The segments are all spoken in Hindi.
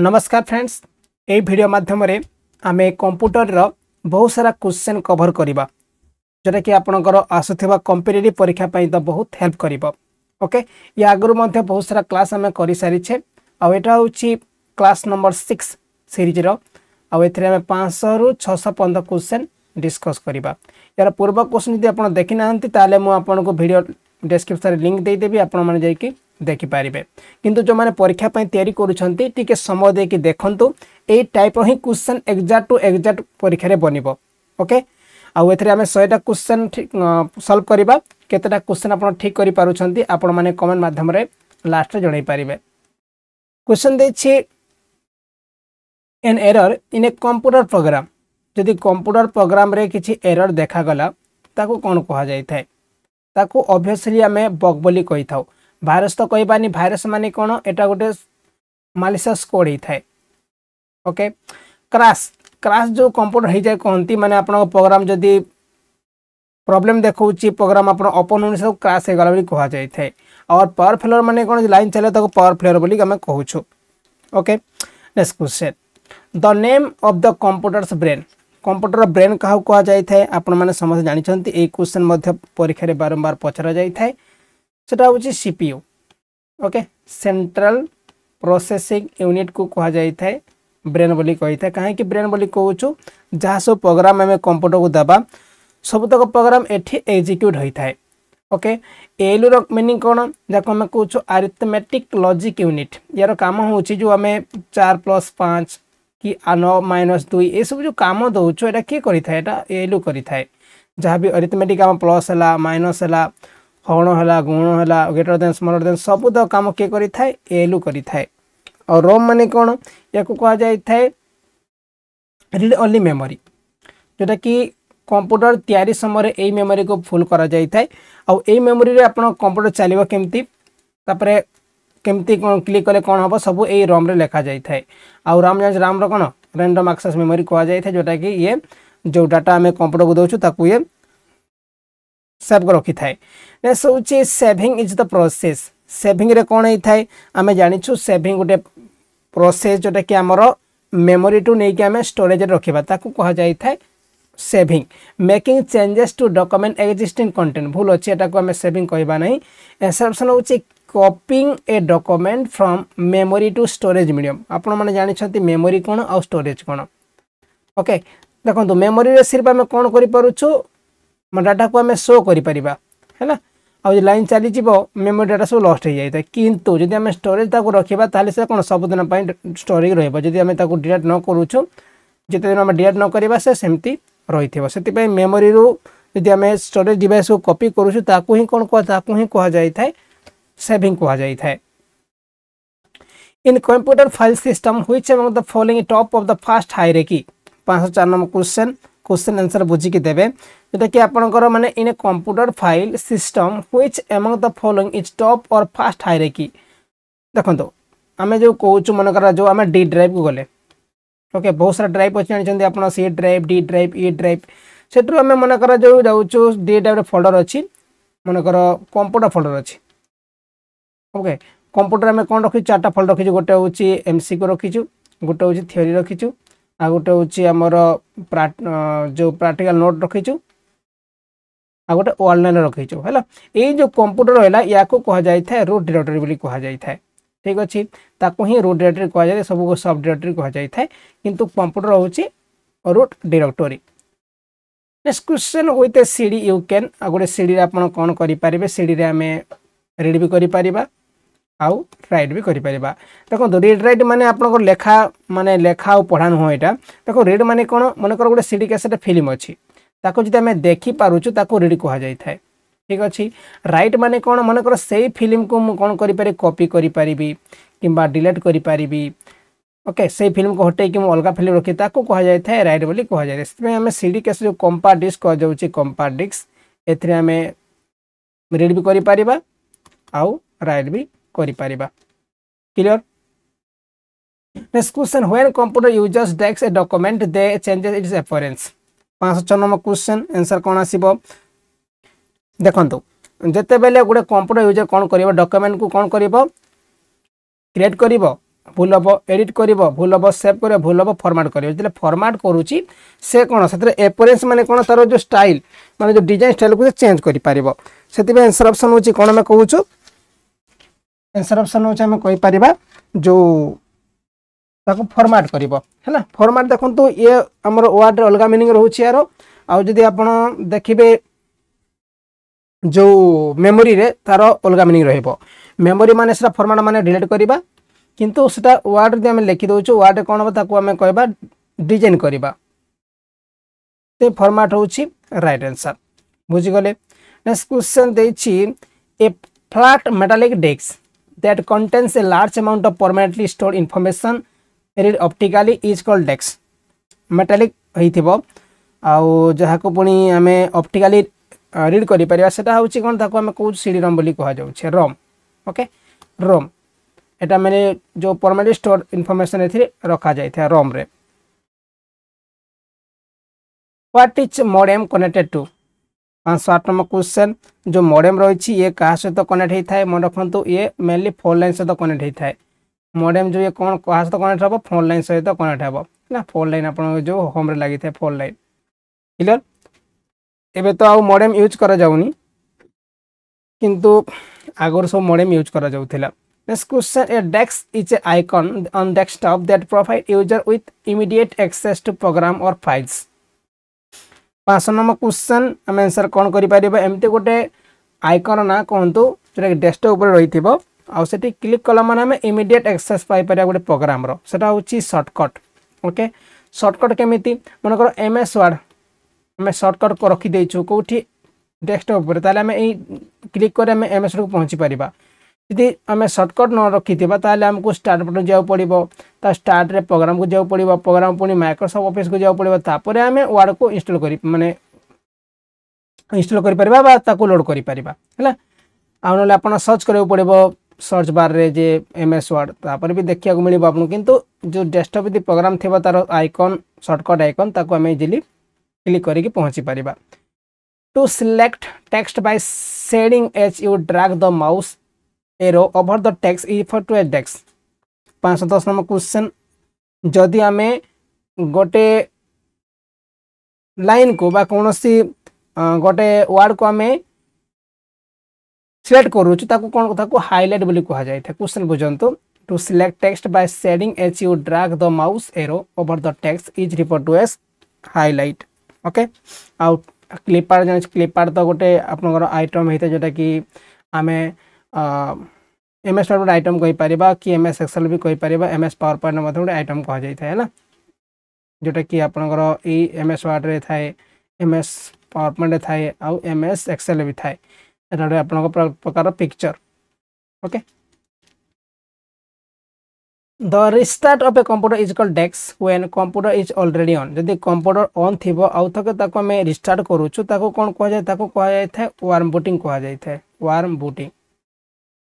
नमस्कार फ्रेंड्स, ए वीडियो माध्यम रे आमे कंप्यूटर रो बहुत सारा क्वेश्चन कवर करबा जटा कि आपनकर आसुथिबा कॉम्पिटिटिव परीक्षा पई त बहुत हेल्प करबो। ओके, या अगरु मध्ये बहुत सारा क्लास आमे करि सारी छे आ एटा होची क्लास नंबर 6 सीरीज रो आ एथरे आमे 500 रु 615 क्वेश्चन डिस्कस करबा। यार पूर्व क्वेश्चन यदि आपन देखिनांती ताले मु आपन को वीडियो डिस्क्रिप्शन रे लिंक देई देबी, आपन माने जाई कि देखि पारिबे। किंतु जो माने परीक्षा पई तयारी करूछंती टिके समय दे कि देखंतु ए टाइप ही क्वेश्चन एग्जैक्ट टू एग्जैक्ट परीक्षा रे बनिबो। ओके, आ एथरे आमे 100 टा क्वेश्चन सॉल्व करबा। केतेटा क्वेश्चन आपण ठीक करि पारुछंती आपण माने कमेंट माध्यम रे लास्ट रे जणै पारिबे। क्वेश्चन दे छी an error in a computer program. जदि कंप्यूटर प्रोग्राम रे किछि एरर देखा गला ताको कोन कहा जायथाय, ताको ऑब्वियसली आमे बग बोली कहिथाउ। भाइरस तो कहि बानी, भाइरस माने कोन एटा गोटे मालिशियस कोड हिथाय। ओके, क्रैश क्राश जो कंप्यूटर हे जाय कहंती माने आपन प्रोग्राम जदी प्रॉब्लम देखौची प्रोग्राम आपन ओपन होने सब क्रैश हे गला बोली कहा जाय थे। और पावर फेलर माने कोन लाइन चले त पावर फेलर बोली हम कहू छु। Okay, next question the name of the computer's brain. Computer brain कहू कहा जाय थे, आपन माने समस्त जानि छंती। ए क्वेश्चन मध्य परीक्षा रे बारंबार पछरा जाय थे। सेटा होची CPU. Okay, central processing unit को कहा जाय थे ब्रेन बोली कही था। कहीं कि ब्रेन बोली कहूँ जहाँ सब प्रोग्राम आम कंप्यूटर को दबा सबुतक प्रोग्राम एठी एग्जीक्यूट होता है। ओके, एलु रो मीनिंग कौन जहाँ आम कहूँ आरिथमेटिक लॉजिक यूनिट। यार काम हो जो आम 4+5 कि 9 - 2 ये सब जो काम दौचु एटा किए करेटा एलु करें। जहाँ भी आरिथमेटिक आम प्लस है माइनस है हरण है गुण है ग्रेटर देन स्मॉलर देन सबुत कम किए करें एलु करें। और रोम माने कौन या कह जाए रीड ओनली मेमोरी, जोटा कि कंप्यूटर तैयारी समय यही मेमोरी को फुल करा आउ ए मेमोरी रे आपन कंप्यूटर चलो केमती केमती क्लिक कले कौन हम सब यही रोम रे लिखा जाए। आउ राम जान राम रो कौन रैंडम एक्सेस मेमोरी कह जाए, जोटा कि ये जो डाटा आम कंप्यूटर को दौचु ताकू ये सेव रखी थाए। नेक्स्ट हूँ saving is the process. Saving रे कौन होता है आम जानीचु सेविंग गोटे प्रोसेस जोटा कि आमर मेमोरी टू नहीं आम स्टोरेज रखा ताकू कहा जाए था saving. Making changes to document existing content भूल अच्छे एटा को आम सेविंग कहवा ना। एनसरसन हो copying a document from memory to storage medium. आपण मैंने जानते मेमोरी कौन आ स्टोरेज कौन। ओके, देखो मेमोरी रे सिर्फ आम कौन कर डाटा को आम शो कर आ लाइन चली मेमोरी डाटा सब लस्ट हो जाए। किंतु जदि आम स्टोरेज ताको रखा ताल से कौन सबुदिन स्टोरेज रही आम डिलीट न करूँ जिते दिन आम डिलीट न करवा सेमती रही थी। से मेमोरी रू जदि आम स्टोरेज डिवाइस को कॉपी करूँ ताकू ही कौन ताकू ही कह जाए था सेविंग कह जाए था। In computer file system which among the following top of the first hierarchy. 504 नंबर क्वेश्चन क्वेश्चन आंसर बुझिकी देवे। जोटा कि आपंकर मैंने in a computer file system which among the following is top or fast hierarchy. देखो आम जो कहूँ मनकर जो आम डी ड्राइव को गले। ओके, बहुत सारा ड्राइव अच्छे जानते आप C drive D drive E drive से आम मनकर जो जाऊँ डी ड्राइव फोल्डर अच्छी मनकर कंप्यूटर फोल्डर अच्छी। ओके, कंप्यूटर आम कौन रखी 4टा फोल्डर रखी गोटे हूँ एमसीक्यू रखीचु, गोटे हूँ थ्योरी रखीचु, आ गोटे हूँ आमर जो प्राक्टिकाल नोट रखीचु, आ गोटे ऑनलाइन रखीचु है। ये जो कंप्यूटर रहा या कह जाए था रूट डायरेक्टरी बोली कह जाए था। ठीक अच्छे, ताको ही रूट डायरेक्टरी कह जाए, सबको सब डायरेक्टरी कह जाए था, किंतु कंप्यूटर हूँ root directory. Next question with a CD you can. आ गोटे सीडी आप कौन करेंगे सीडी आम रीड भी करें आउ राइट भी करें। देखो रीड राइट माने आपको लेखा और पढ़ा नुह यहाँ। देखो रीड माने कौन मनकर गोटे सीडी कैसेट फिल्म अच्छी ताको जी आम देखिपुचु ताको रीड कह जाए था। ठीक अच्छे, राइट माने कौन मनकर से फिल्म को मुझे कौन कर कॉपी करें किंबा डिलीट करें। ओके, से फिल्म को हटे कि अलग फिल्म रखी ताको कह जाए था राइट बोली कह जाए। से आम सीडी कैसेट जो कम्पार्ट डिस्क कह जाऊँ कम्पार्ट डिस्क एथि आम रीड भी करें आउ राइट भी करिपारिबा। Clear. Next question when computer users desks a document they changes its appearance. 506 number question answer कोन आसीबो। देखंतु जते बेले गोटे कंप्यूटर यूजर कोन करिवो डॉक्यूमेंट को कोन करिवो क्रिएट करिवो भूल हम एडिट करिवो भूल हम सेव करिवो भूल हम फॉर्मेट करिवो जेले फॉर्मेट करूची से कोन सतरे अपीयरेंस माने कोन तारो जो स्टाइल माने जो डिजाइन स्टाइल को चेंज करि परिवो सेति बे आंसर ऑप्शन होची कोन हम कहूचो आंसर ऑप्शन होची हम कहि परिबा जो ताको फॉर्मेट करिवो हैला फॉर्मेट देखन तो ये हमर वर्ड अलगा मीनिंग रहूची आरो आ जदी आपण देखिबे जो मेमोरी रे तारो अलगा मीनिंग रहइबो मेमोरी माने सरा फॉर्मेट माने डिलीट करिबा किंतु सेटा वर्ड दे हम लिखि दोछु वर्ड कोन हम ताको हम कहबा डिजाइन करिबा ते फॉर्मेट होउची राइट आंसर बुझि गले नेक्स्ट क्वेश्चन देछि a flat metallic disc that contains a large amount of permanently stored information read optically is called disc metallic होइथिबो आ जहा को पुनी हमें ऑप्टिकली रीड करि परिया सेटा होउची कोन ताको हम कहू सीडी रोम बोली कहा जाउ छे रोम ओके रोम एटा मैंने जो परमानेंट स्टोर इनफॉरमेशन एथि रखा जाय था रोम रे what is modem connected to 508 number question जो मॉडेम रहै छी ये कहा से तो कनेक्ट हे थाए मन रखंतु ये मेनली फोन लाइन से तो कनेक्ट हे थाए मॉडेम जो ये कोन कहा से तो कनेक्ट हबो फोन लाइन से तो कनेक्ट हबो ना फोन लाइन अपन जो होम रे लागि थाए फोन लाइन क्लियर एबे तो आ मॉडेम यूज करा जाउनी किंतु आगर सब मॉडेम यूज करा जाउथिला Next question, a desk is an icon on desktop that provides user with immediate access to program or files. 5 number question, I answer kon kari pariba emte gote icon na kontu jore desktop upare roithibo au seti click kala mane ame immediate access pai pariya gote program ro seta uchi shortcut okay shortcut kemiti manakar ms shortcut ko rakhi deichu kouthi desktop upare tale ame ei click kare ame ms ro pahunchi pariba यदि हमें शॉर्टकट न रखि देबा ताले हमको स्टार्ट बटन जाउ पड़िबो ता स्टार्ट रे प्रोग्राम को जाउ पड़िबो प्रोग्राम पुनी माइक्रोसॉफ्ट ऑफिस को जाउ पड़िबो तापरे हमें वर्ड को इंस्टॉल करी माने इंस्टॉल करी परबा बा ताको लोड करी परबा हैला आनले आपण सर्च करे पड़िबो सर्च बार रे जे एमएस वर्ड तापर भी देखिया को मिलिबो आपन किंतु जो डेस्कटॉप यदि प्रोग्राम थेबा तार आइकन शॉर्टकट आइकन ताको हमें इजीली क्लिक करी के पहुंची परबा to select text by shading as you drag the mouse arrow over the text is for to a dash 510 number question जदि आमे गोटे लाइन को बा कोनोसी गोटे वर्ड को आमे सिलेक्ट करू छु ताको कोन ताको हाईलाइट बोली कहा जाय था क्वेश्चन बुझंतु to select text by shading as you drag the mouse arrow over the text is refer to as highlight okay आउट क्लिपर जान क्लिपर तो गोटे आपनकर आइटम हेते जेटा कि आमे एमएस वर्ड आइटम कहि परिबा कि एमएस एक्सेल भी कहि परिबा एमएस पावर पॉइंट मतलब आइटम कह जाय थाय ना जोटा कि आपनकर ए एमएस वर्ड रे थाय एमएस पावर पॉइंट रे थाय आउ एमएस एक्सेल भी थाय एटाडे आपनकर प्रकार picture okay the restart of a computer is called desk when computer is already on जदि कंप्यूटर ऑन थिबो आउ तक ताको हम रिस्टार्ट करू छु ताको कोन कह जाय ताको कह जाय थाय वार्म बूटिंग कह जाय थाय वार्म बूटिंग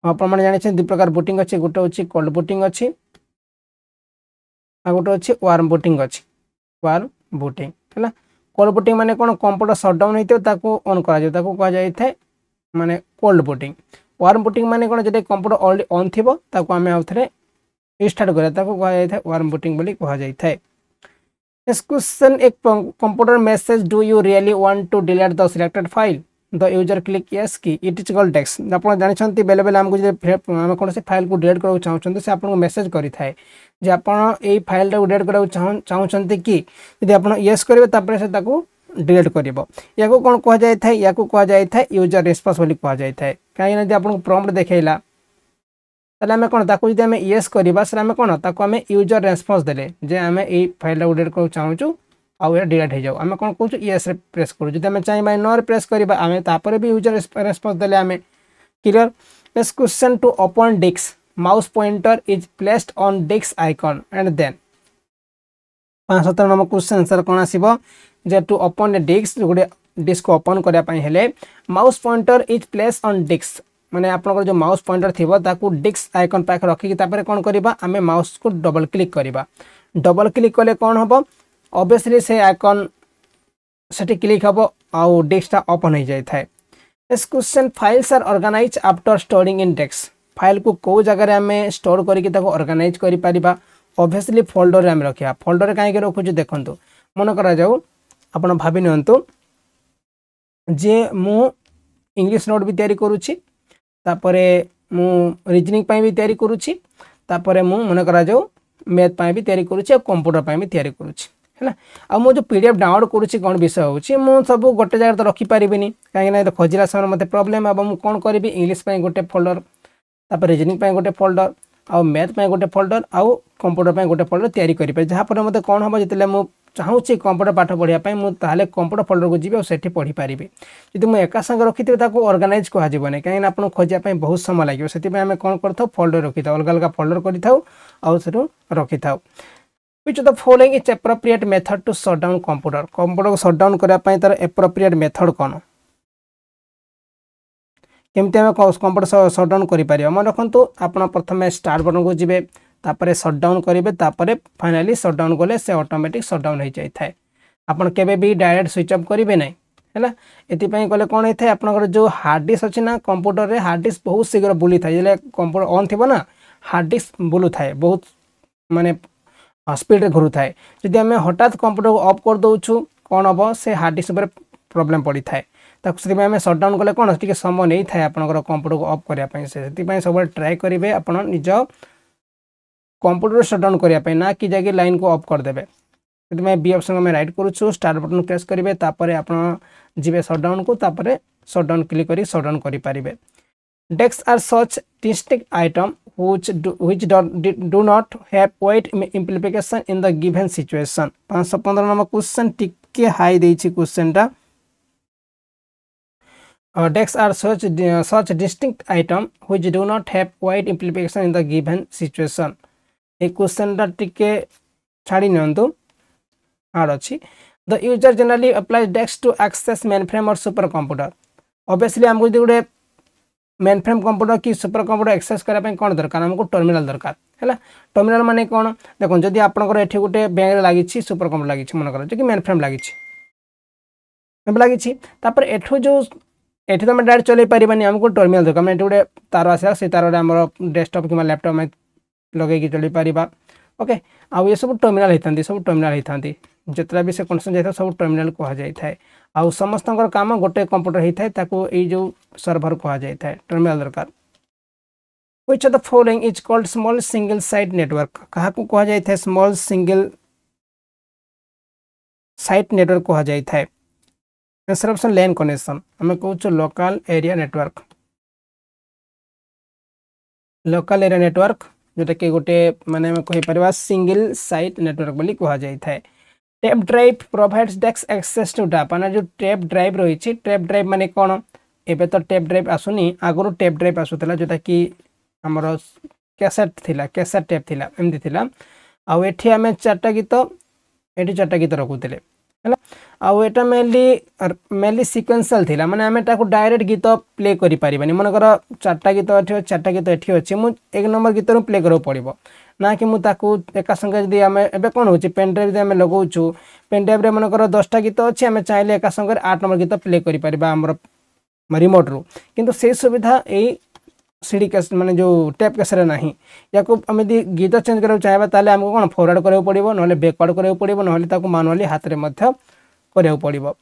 अपन माने जाने दु प्रकार बूटिंग अछि गोटे अछि कोल्ड बूटिंग अछि आ गोटे अछि वार्म बूटिंग अछि वार्म बूटिंग हैला कोल्ड बूटिंग माने कोन कंप्यूटर शटडाउन हेते ताको ऑन करा जाय ताको कह जाय थाय माने कोल्ड बूटिंग वार्म बूटिंग माने कोन जदे कंप्यूटर ऑलरेडी ऑन थिबो ताको हमें आउथरे स्टार्ट करा ताको कह जाय थाय वार्म बूटिंग बोली कह जाय थाय नेक्स्ट क्वेश्चन एक computer message do you really want to delete the selected file the user click yes key it is called desk आपण जानि छथि बेले बेले हमकु जे हम कोनसे फाइल को डिलीट करउ चाहउ छथि से आपण को मैसेज करि थाए जे आपण एई फाइल रे डिलीट करउ चाहउ छथि कि यदि आपण यस करबे तापर से ताको डिलीट करबो याको कोन कह जाय थाए याको कह जाय थाए यूजर रिस्पांस बोली कह जाय थाए काहे न जे आपण प्रॉम्प्ट देखैला तले हम कोन ताको यदि हम यस करबा से हम कोन ताको हम यूजर रिस्पांस देले जे हम एई फाइल रे डिलीट करउ चाहउ आउ या डिलीट हो जाऊ हमें कोन कहू यस रे प्रेस करू जदि हमें चाहि बाय नो रे प्रेस करबा हमें तापर भी यूजर रिस्पांस देले हमें clear next question to open disk mouse pointer is placed on disk icon and then 57 number question answer कोन आसीबो जे टू ओपन द डिस्क गुडे डिस्क को ओपन करया पई हेले mouse pointer is placed on disk माने आपन जो माउस पॉइंटर थिबो ताकू डिस्क आइकन पाख रखि कि तापर कोन करबा हमें माउस को डबल क्लिक करबा डबल क्लिक करले कोन होबो ऑब्वियसली से आइकन सेटी क्लिक हबो आउ डेस्कटा ओपन हो जाय थाय next question files are organized after storing in desk file को कौ जगह आम स्टोर करगानाइज करसली फोल्डर आम रखा फोल्डर कहीं रखुच देखु मन कराऊ आप भाव निंतु जे मु इंग्लिश नोट भी तैयारी करुँचीपर मु रिजनिंग भी तैयारी करुँचीपर मन कराऊ मैथ भी तैयारी करुँची कंप्यूटर भी तैयारी करुँची है आ मुझे पीडीएफ डाउनलोड करुँची कौन विषय हो सब गोटे जगह तो रखिपारे कहीं खोजला समय मतलब प्रोब्लेम हम मुझे कौन करी इंग्लीश गोटे फोल्डर तापर रिजनिंग गोटे फोल्डर आउ मैथ गोटे फोल्डर आउ कंप्यूटर गोटे फोल्डर तैयारी करें जहाँफल मतलब कौन हम जितने मुझे चाहूँगी कंप्यूटर पाठ पढ़ापी मुझे कंप्यूटर फोल्डर को जी और से पढ़ी पारि जी मुझे एका संगे रखी थी ऑर्गेनाइज कहना कहीं आपको खोजापी बहुत समय लगे से आम कौन कर फोल्डर रखी था अलग अलग फोल्डर करूँ रखी था Which of the following is appropriate method to shut down computer? Computer को shut down करने तार appropriate method कौन केमती आम कंप्यूटर shut down कर मन रखु आप प्रथम स्टार्ट बटन को जी तापर shut down करेंगे फाइनाली shut down कले से ऑटोमेटिक shut down हो जाए आपड़ के डायरेक्ट स्विच ऑफ करेंगे ना है ये कले कौन होता है आपंकर जो हार्ड डिस्क अच्छी ना कंप्यूटर में हार्ड डिस्क बहुत शीघ्र बुली था कंप्यूटर ऑन थी ना हार्ड डिस्क बुलू थाए बहुत मानने स्पीड घूरू थाए जदि आम हठात कंप्यूटर को अफ कर दौचु कौन हम से हार्ड डिस्क प्रॉब्लम पड़ी थाए आम सटडाउन कले कौन टी समय नहीं था आपंकर कंप्यूटर को अफ करने से सब ट्राए करेंगे आपड़ निज कंप्यूटर सटडाउन करने ना कि जाकि लाइन को अफ करदे से बी ऑप्शन आम राइट करुच्छू स्टार्ट बटन प्रेस करेंगे आपे सटडाउन को सटडाउन क्लिक कर सटडाउन करेंगे desk are such distinct item which do not have weight implication in the given situation 515 number question टिके हाई देछि क्वेश्चन टा desk are such distinct item which do not have wide implication in the given situation a question टा टिके छाड़ी नंतु आड अछि the user generally applies desk to access main frame or super computer obviously हमको जे गुडे मेन फ्रेम कंप्यूटर कि सुपर कंप्यूटर एक्सेस करने कौन दरकार हमको टर्मिनाल दरकार है टर्मिनाल माने कौन देखो जब आपंकर एठी गोटे बैंक लगी सुपर कंप्यूटर लगी मन कर मेन फ्रेम लगी एठू जो एठी तुम डायरेक्ट चल पारानी आमको टर्मिनाल दरकार मैं गोटे तार आसा से तार आम डेस्कटप कि लैपटप में लगे चल पार ओके आउ ये सब टर्मिनाल होता है सब टर्मिनाल होता है जितना भी से कनेक्शन जाता सब टर्मिनाल कहुए आउ समस्त काम गोटे कंप्यूटर होता है यो सर्भर कहुए टर्मिनाल दरकार which of the following is called small single site network क्या कहुए स्मॉल सिंगल साइट नेटवर्क कहुए आंसर ऑप्शन लैन कनेक्शन आम कहूँ लोकल एरिया नेटवर्क जोटा कि गोटे माने कहीपर सिंगल साइट नेटवर्क बोली कहुए tape drive provides desk access to data ना जो टैप ड्राइव रही है टैप ड्राइव माने कौन एबे तो टैप ड्राइव आसुनी आगुरी टैप ड्राइव आसूला जोटा कि हमर कैसेट थिला कैसेट टैप थिला एमती थिला आउ एठी आमे चारटा गीत रखुले है आउ एटा मेनली सिक्वेन्शियल थिला माने आमे ताको डायरेक्ट गीत प्ले करि पारिबानी मनकर चारटा गीत एठी अछि मु एक नंबर गीत प्ले करो पड़िबो ना कि मुझे एका संगे जी आम ए कौन हो पेन ड्राइव आम लगाऊ पेन ड्राइव में मनकर 10टा गीत अच्छे आम चाहिए एका संगे 8 नंबर गीत प्ले कर रिमोट रु किंतु से सुविधा यही सीडी कैसे माने जो टैप कैसे ना या आम जी गीत चेंज करा चाहिए ताले हमको कौन फॉरवर्ड कराइबो पड़िबो नहले बैकवर्ड कराइबो पड़िबो नहले ताको मानुअली हाथ रे मध्य कराइबो पड़िबो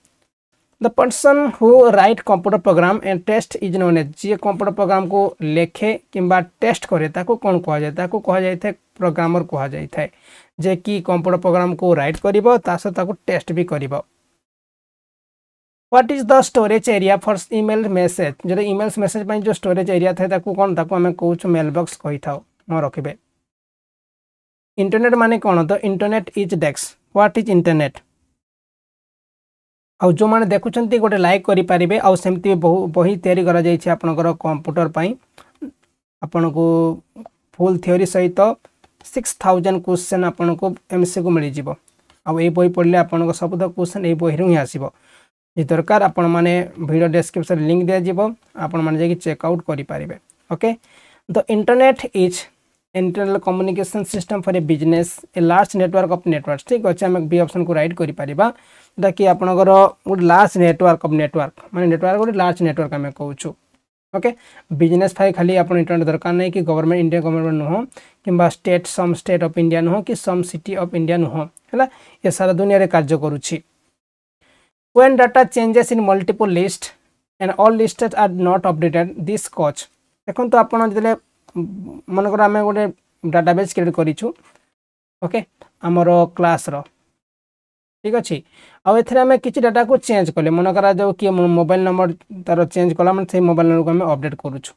the person who write computer program and test is known as जी कंप्यूटर प्रोग्राम को लेखे किंबा टेस्ट करे ताको कौन कहुए प्रोग्रामर कहुए जे कि कंप्यूटर प्रोग्राम को राइट करिबो ता से ताको टेस्ट भी करिबो what is the storage area for email message जो ईमेल मैसेज पर जो स्टोरेज एरिया था कौन आम कहूँ मेल बॉक्स कही था न रखे इंटरनेट माने कौन the internet is desk what is internet आउ जो मैंने देखुं गोटे लाइक करेंगे आमती बही या कंप्यूटर पर आपन को फुल थ्योरी सहित 6000 क्वेश्चन आपन को एमसीक्यू मिल जाव आई बही पढ़ले आपन सबुद क्वेश्चन ये बही ही आसो जी दरकार आपण माने वीडियो डिस्क्रिप्शन लिंक दिया जीवो आपण माने जे चेक आउट करि पारिबे okay the internet is internal communication system for a business a large network of networks ठीक अछि हम बी ऑप्शन को राइट करि पारिबा जेटा कि आपण लार्ज नेटवर्क ऑफ नेटवर्क माने नेटवर्क लार्ज नेटवर्क हम कहउछु ओके बिजनेस फाइ खाली आप इंटरनेट दरकार नहीं कि गवर्नमेंट इंडिया गवर्नमेंट नुह कि state some state of India नुह कि सम सिटी ऑफ इंडिया नुह है सारा दुनिया रे कार्य करुछि। When data changes in multiple lists and all lists are not updated this cause देखो तो आपण जले मनकर आमे गोटे डाटाबेस क्रिएट करिछु ओके हमरो क्लास रो ठीक अछि आ एथरे आमे किछि डाटा को चेंज करले मनकर जो कि मोबाइल नंबर तारो चेंज करला मन से मोबाइल नंबर को हम अपडेट करूछु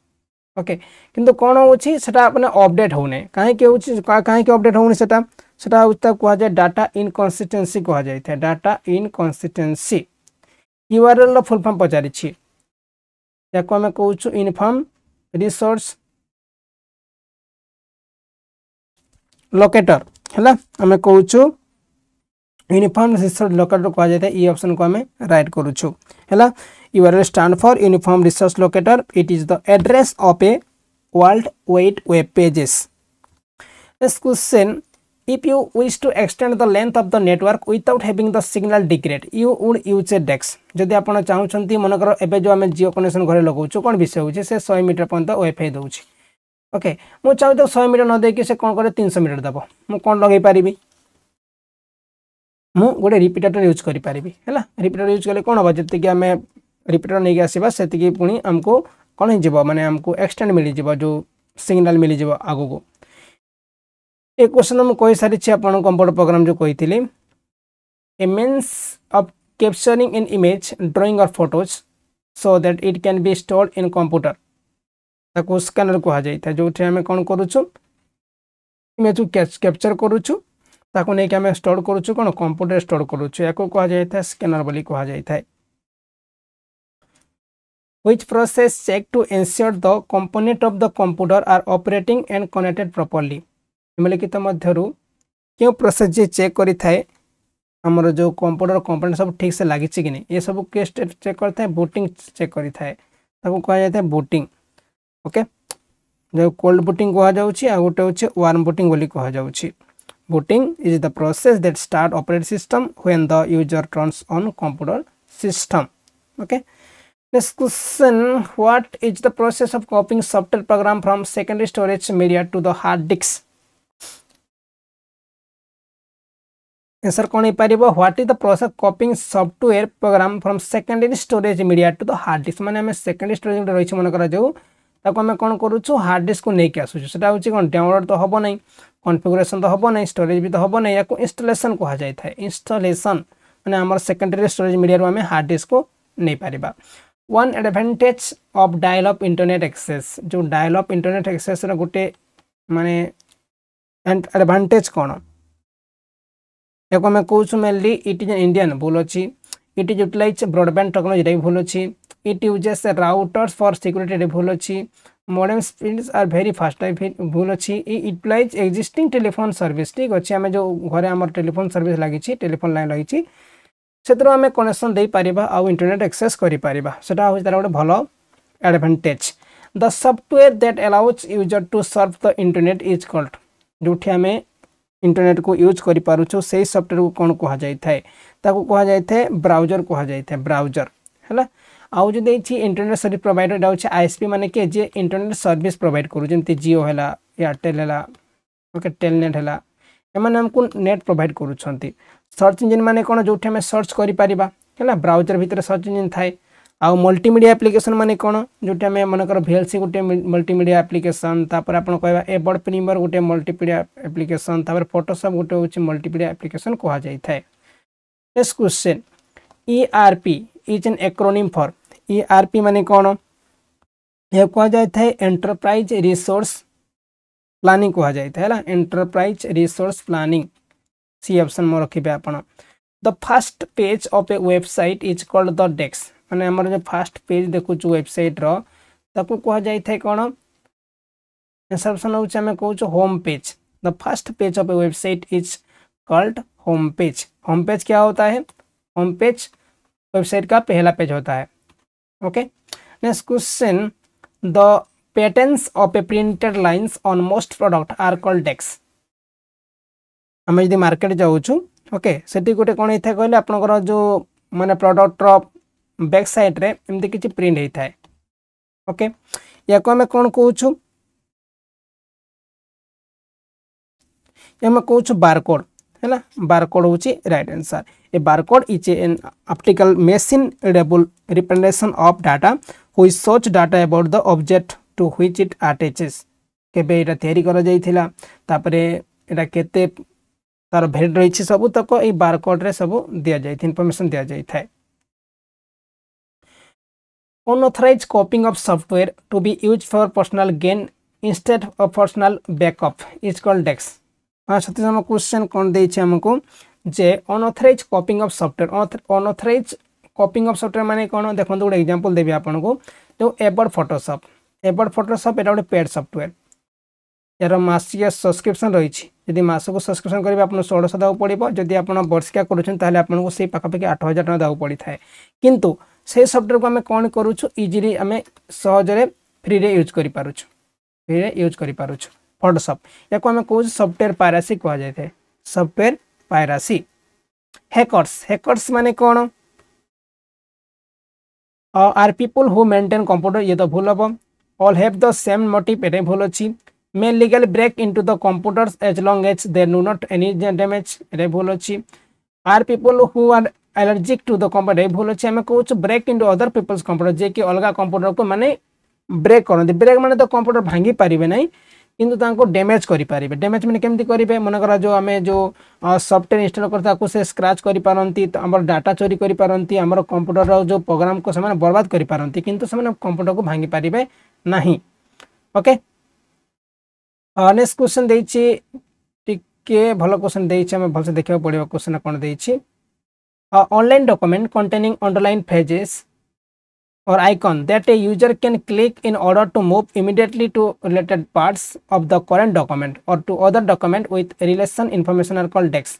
ओके किंतु कोन होछि सेटा अपने अपडेट होने काहे के होछि काहे के अपडेट होने सेटा सेटा उता को जे डाटा इनकंसिस्टेंसी को जायथे डाटा इनकंसिस्टेंसी यूआरएल रो फुल फॉर्म पचारि छी याको हम कहउछु इनफॉर्म रिसोर्स लोकेटर हला हमें कहउछु यूनिफॉर्म रिसोर्स लोकेटर को जायते ई ऑप्शन को हमें राइट करूछु हला URL stand for uniform resource locator it is the address of a world wide web pages. This question if you wish to extend the length of the network without having the signal degrade you would use a dex जदि आपण चाहू छंती मनकर एबे जो हमें जियो कनेक्शन घरे लगौ छ कोन विषय होय से 100 मीटर पंत वाईफाई दउ छी ओके मु चाहू तो 100 मीटर न दे कि से कोन करे 300 मीटर दबो मु कोन लगै पारिबी मु गोटे रिपीटर यूज करि पारिबी हैला रिपीटर यूज करले कोन होबा जति कि हमें रिपीटर नै गेसिबा सेति कि पुनी हमको कोन हे जेबो माने हमको एक्सटेंड मिलि जेबो जो सिग्नल मिलि जेबो आगो को एक क्वेश्चन हम कोइ सारी छ आपण कंप्यूटर प्रोग्राम जो कहिथिले a means of capturing in image drawing और photos so that it can be stored in computer ताको स्कैनर को हा जायता जोथे हम कोन करूछु इमेज को कैप्चर करूछु ताको नै के हम स्टोर करूछु कोन कंप्यूटर स्टोर करूछु याको को हा जायता स्कैनर बोली को हा जायता। Which process check to ensure the component of the computer are operating and connected properly निम्नलिखित मध्यरु क्यों प्रोसेस जे चेक करी थाए हमर जो कंप्यूटर कंपोनेंट सब ठीक से लागिछि कि नै ए सब के स्टेप चेक करता है बूटिंग चेक करी थाए ताको कहा जायते बूटिंग ओके जो कोल्ड बूटिंग कहा जाउछि आ गोटे होछि वार्म बूटिंग बोली कहा जाउछि। Booting is the process that start operating system when the user turns on computer system okay. Next question, what is the process of copying software program from secondary storage media to the hard disk? Answer कोन हे परिबो what is the process copying software program from secondary storage media to the hard disk माने हम सेकेंडरी स्टोरेज मीडिया रहिछ मन करा जाऊ ताको हम कोन करूछु हार्ड डिस्क को नै के आसुछु सेटा होछि कोन डाउनलोड तो होबो नै कॉन्फ़िगरेशन तो होबो नै स्टोरेज भी तो होबो नै याको इंस्टॉलेशन को हा जाय थाय इंस्टॉलेशन माने हमर सेकेंडरी स्टोरेज मीडिया रो हम हार्ड डिस्क को नै परिबा। One advantage of dial up internet access जो डायल अप इंटरनेट एक्सेस रो गुटे माने एडवांटेज कोन एको मैं कहूँ मेनली इट इज इंडियन भूल अच्छी it is utilize broadband technology भी भूल अच्छी it uses routers for security भूल अच्छी modern speeds are very fast भूल अच्छी यूटिलाइज एक्जिस्टिंग टेलीफोन सर्विस ठीक अच्छे आम जो घरे आम टेलीफोन सर्विस लगी टेलीफोन लाइन लगी से आम कनेक्शन दे पार आउ इंटरनेट एक्सेस करा हूँ तार गोटे भल advantage. The software that allows user to serve the internet is called जो आम इंटरनेट को यूज करी पारुछु से सॉफ्टवेयर को कोन कहा जाय थाए ताको कहा जाय थाए ब्राउजर कहा जाय थाए ब्राउजर हैला आउ जे देछि इंटरनेट सर्विस प्रोवाइडर डाउछ आईएसपी माने के जे इंटरनेट सर्विस प्रोवाइड करू जेंति जियो हैला एयरटेल हैला ओके टेलनेट हैला एमन हमकु नेट प्रोवाइड करू छंती। सर्च इंजन माने कोन जोठे में सर्च करी पारिबा हैला ब्राउजर भीतर सर्च इंजन थाए आउ मल्टीमीडिया एप्लीकेशन माने कोन जोठे में मनकर भेलसी गुटे मल्टीमीडिया एप्लीकेशन तापर आपण कहबा ए बड प्रीमियर गुटे मल्टीमीडिया एप्लीकेशन तापर फोटोशॉप गुटे होछि मल्टीमीडिया एप्लीकेशन कोहा जाय थाए। Next question ERP is an acronym for ERP माने कोन ए कोहा जाय थाए एंटरप्राइज रिसोर्स प्लानिंग कोहा जाय थाए हैला enterprise resource planning C option म रखिबे आपण। The first page of a website is called the desk माने हमर जे फर्स्ट पेज देखु छु वेबसाइट रो ताको कोहा जाय थाए कोन आंसर ऑप्शन होछ हम कहू छु home page. The first page of a website is called home page. Home page क्या होता है होम पेज वेबसाइट का पहला पेज होता है okay. Next question the patterns of a printed lines on most product are called dash हम यदि मार्केट जाऊ छु ओके सेठी गोटे कोन इथे कहले आपनकर जो माने प्रोडक्ट रो बैक साइड रे एमती किछि प्रिंट हे थाए ओके या को हमें कौन कहूँ बारकोड है ना। बारकोड होची right answer. A barcode is an optical machine readable representation of data which shows data about the object to which it attaches. केबे एटा तयारी करा जाइथिला तापरे एटा केते तार भेड रही छी सब तक ए बारकोड रे सब दिया जाय इन्फॉर्मेशन दिया जाय थाय। Unauthorized copying of software to be used for personal gain instead of personal backup is called DEX। हाँ सतीश हम क्वेश्चन कौन देखे हमको जे unauthorised copying of software. Unauthorised copying of software माने कौन देखो गोटे एग्जांपल देवी आपन को जो एबर्ड फोटोशॉप एटा गोटे पेड सॉफ्टवेयर यार मासिया सब्सक्रिप्शन रही है। मास को सब्सक्रिप्शन करेंगे आपको 1600 देव पड़ो जदि आप बर्षिका करें आपको से पाखापाखि 8000 टाँग देव पड़ी थाए कितु से सॉफ्टवेयर को आम कौन करुचु इजिली आम सहजरे फ्रीरे यूज करूँ फ्रीरे यूज करूँ। फोटोशॉप या को आम कौन सॉफ्टवेयर पायरेसी कह जाए थे सॉफ्टवेयर पायरेसी। हैकर्स हैकर्स माने कौन are people who maintain computer ये तो भूल हम। All have the same motive eight भूल अच्छी। May legal break into the computers as long as they do not any damage एट भूल अच्छी। Are people who are allergic to the computer ये भूल अच्छी। आम कौच break into other people's computer जे कि अलग कंप्यूटर को माने ब्रेक करते ब्रेक माने तो कंप्यूटर भांगी पारे ना किंतु तांको डैमेज करि पारिबे। डैमेज माने केमति करिबे मनकरा जो आमे जो सॉफ्टवेयर इंस्टॉल करता को से स्क्रैच करि पारंती तो हमर डाटा चोरी करि पारंती हमर कंप्यूटर रो जो प्रोग्राम को समान बर्बाद करि पारंती किंतु समान कंप्यूटर को भांगी पारिबे नाही। ओके नेक्स्ट क्वेश्चन देछि टिके भलो क्वेश्चन देछि हम भलसे देखियो पड़िबो क्वेश्चन कोन देछि। Online document containing underline phrases or icon that a user can click in order to move immediately to related parts of the current document or to other document with relation information are called DEX।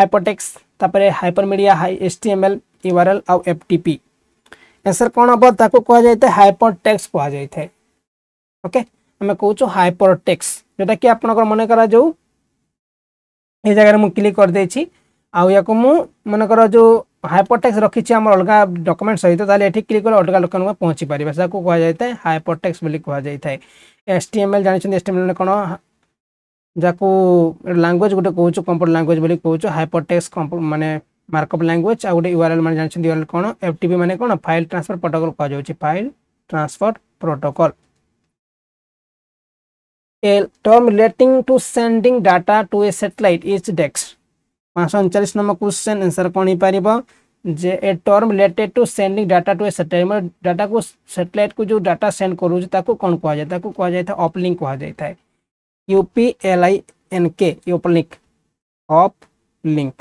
Hypertext तापरे hypermedia HTML URL or FTP answer कौन हम ताको कह जाए हाइपरटेक्स्ट कह जाए। ओके हमें कहूँ हाइपरटेक्स्ट जोटा कि आप मन करा जो ये जगह मुझे क्लिक कर देछि आउ या को मु मन करा जो हाइपरटेक्स्ट रखी आम अलग डॉक्यूमेंट सहित ताले एठी क्लिक कर अलग लोक में पहुँची पारे सा कह जाए हाइपरटेक्स्ट बोली कह जाए। HTML जानते HTML कौन जाको लैंग्वेज गोटे कहूँ कंप्यूटर लैंग्वेज बोली कहूँ हाइपरटेक्स्ट माने मार्कअप लैंग्वेज आ गए। URL माने जानते URL कौन FTP माने कौन फाइल ट्रांसफर प्रोटोकॉल कह जाए file transfer protocol. A term relating to sending data to a satellite is dash. 539 number question answer कौन ही पार जे a term related to sending data to a satellite data को सैटेलाइट को जो डाटा सेंड करूँ कौन कह जाए अपलिंक कह जाए। UPLINK uplink uplink.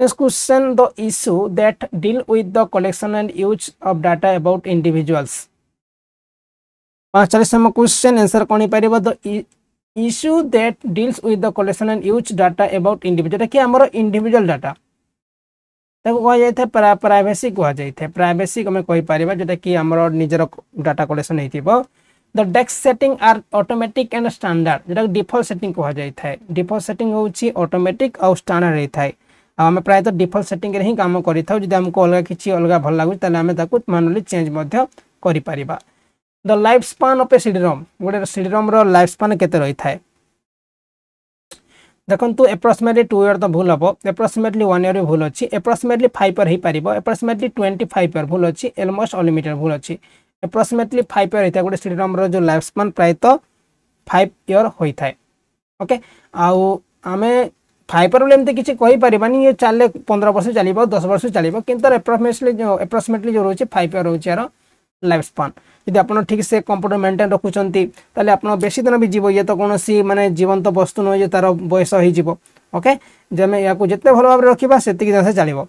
Next question the issue that deal with the collection and use of data about individuals. 540 number question answer कौन ही पार the issue that deals with the collection and use data about individual कि आमर इंडिविजुअल डाटा कह जाए प्राइवेसी कह जाए। प्राइवेसी आम कहीपर जोटा कि आमर निजर डाटा कलेक्शन हो। The desk setting are automatic and standard जोटा डिफॉल्ट सेटिंग कह जाए। डिफॉल्ट सेटिंग होची ऑटोमेटिक और स्टैंडर्ड रही थाए। आम प्रायत डिफॉल्ट सेटिंग हिं कम करें जब आमको अलग किसी अलग भल लगुच मानुअली चेंज कर। The life span of a CD ROM गोटे सीडीरोम रो लाइफ स्पान केते रही थाए देखो एप्रोक्सीमेटली 2 ईयर तो भूल हम एप्रोक्सीमेटली 1 ईयर भी भूल अच्छी। एप्रोक्सीमेटली 5 ईयर हो पार एप्रोक्सीमेटली 25 ईयर भूल अच्छी अलमोस्ट अनलिमिटेड भूल अच्छी। एप्रोक्सीमेटली 5 ईयर होता है गोटे सीडीरोम रो जो लाइफ स्पान प्रायतः 5 ईयर होता है। ओके आम 5 ईयर बोले एमती किसी कहीपरानी ये चले 15 वर्ष चलो 10 वर्ष चलो कितना एप्रोक्सीमेटली जो रोचे 5 ईयर रोचे यार लाइफ स्पान। यदि आप ठीक से कंप्यूटर मेंटेन रखुंटे आप बेस दिन भी जीव ये तो कौन माने जीवंत वस्तु नुह जो तार बयस हो। ओके जमें या जिते भल भाव रखा से चलो।